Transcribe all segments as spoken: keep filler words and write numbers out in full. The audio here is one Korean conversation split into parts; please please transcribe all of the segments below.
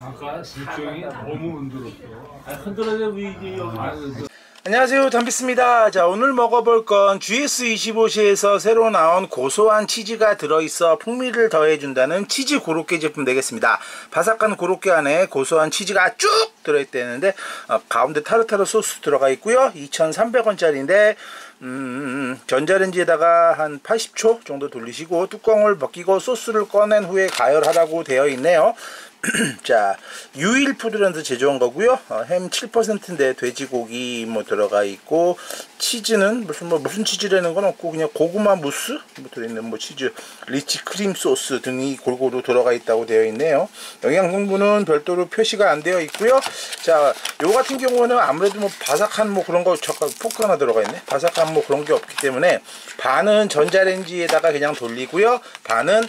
아까 일종이 너무 흔들었어. 아, 흔들어져도 이게 여기 맞았어. 안녕하세요, 단비스입니다. 자, 오늘 먹어볼 건 지 에스 이십오 시에서 새로 나온 고소한 치즈가 들어있어 풍미를 더해준다는 치즈 고로케 제품 되겠습니다. 바삭한 고로케 안에 고소한 치즈가 쭉 들어있다는데 어, 가운데 타르타르 소스 들어가 있고요. 이천삼백 원짜리인데 음, 전자레인지에다가 한 팔십 초 정도 돌리시고 뚜껑을 벗기고 소스를 꺼낸 후에 가열하라고 되어 있네요. 자, 유일 푸드랜드 제조한 거고요. 어, 햄 칠 퍼센트인데 돼지고기 뭐 들어가 있고, 치즈는 무슨 뭐 무슨 치즈라는 건 없고 그냥 고구마 무스 뭐 들어있는 뭐 치즈, 리치 크림 소스 등이 골고루 들어가 있다고 되어 있네요. 영양 성분은 별도로 표시가 안 되어 있고요. 자, 요 같은 경우는 아무래도 뭐 바삭한 뭐 그런 거, 잠깐 포크 하나 들어가 있네. 바삭한 뭐 그런 게 없기 때문에 반은 전자레인지에다가 그냥 돌리고요. 반은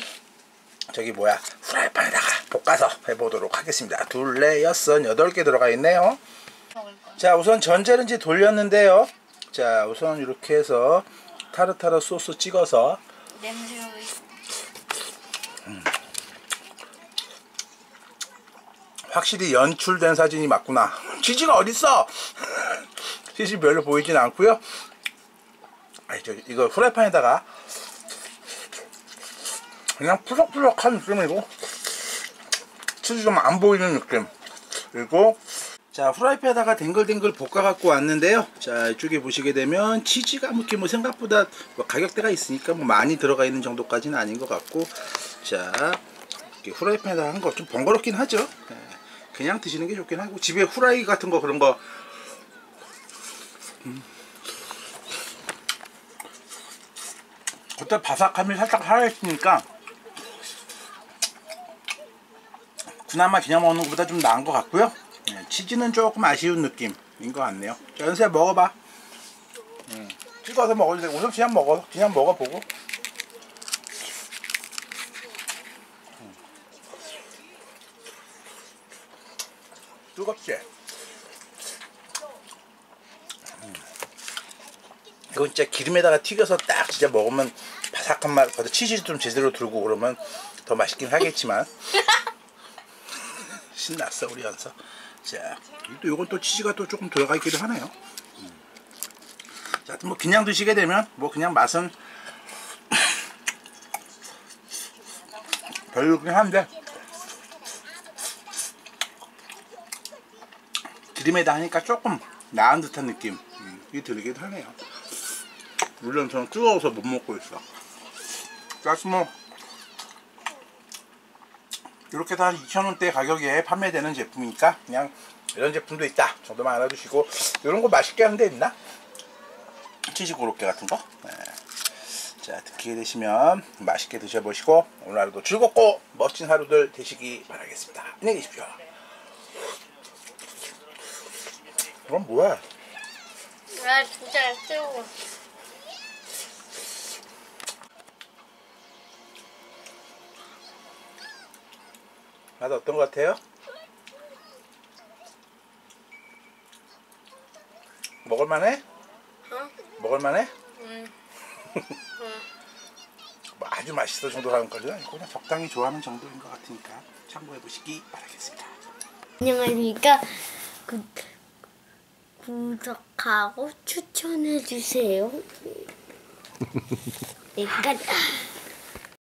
저기 뭐야, 후라이팬에다가 볶아서 해보도록 하겠습니다. 둘, 넷, 여섯, 여덟 개 들어가 있네요. 자, 우선 전자레인지 돌렸는데요. 자, 우선 이렇게 해서 타르타르 소스 찍어서 냄새. 음. 확실히 연출된 사진이 맞구나. 치즈가 어딨어? 치즈 별로 보이진 않고요. 아이, 저 이거 후라이팬에다가 그냥 푸석푸석한 느낌이고 치즈 좀 안 보이는 느낌. 그리고 자, 후라이팬에다가 댕글댕글 볶아갖고 왔는데요. 자, 이쪽에 보시게 되면 치즈가 이렇게 뭐 생각보다 뭐 가격대가 있으니까 뭐 많이 들어가 있는 정도까지는 아닌 것 같고, 자, 이렇게 후라이팬에다가 한 거 좀 번거롭긴 하죠. 그냥 드시는 게 좋긴 하고, 집에 후라이 같은 거 그런 거 음. 그때 바삭함이 살짝 살아있으니까 그나마 그냥 먹는 것보다 좀 나은 것 같고요. 네, 치즈는 조금 아쉬운 느낌인 것 같네요. 자, 연수야 먹어봐. 음, 찍어서 먹어도 되고, 우선 그냥 먹어. 그냥 먹어보고. 음. 뜨겁지? 음. 이건 진짜 기름에다가 튀겨서 딱 진짜 먹으면 바삭한 맛, 치즈 좀 제대로 들고 그러면 더 맛있긴 하겠지만. 신났어 우리 연서. 자, 또 요건 또 치즈가 또 조금 들어가 있기도 하네요. 음. 자, 뭐 그냥 드시게 되면 뭐 그냥 맛은 별로긴 한데 기름에다 하니까 조금 나은 듯한 느낌이 음, 들기도 하네요. 물론 저는 뜨거워서 못 먹고 있어. 짜스모 이렇게 해서 한 이천 원대 가격에 판매되는 제품이니까 그냥 이런 제품도 있다 정도만 알아주시고, 이런 거 맛있게 하는 데 있나? 치즈 고로케 같은 거? 네. 자, 듣게 되시면 맛있게 드셔보시고 오늘 하루도 즐겁고 멋진 하루들 되시기 바라겠습니다. 안녕히 계십시오. 그럼 뭐야? 나 진짜 안 쓰고. 맛 어떤 것 같아요? 먹을만해? 응. 먹을만해? 응. 응. 뭐 아주 맛있을 정도 하는 거죠? 그냥 적당히 좋아하는 정도인 것 같으니까 참고해 보시기 바라겠습니다. 안녕하십니까. 구, 구독하고 추천해 주세요. 내가.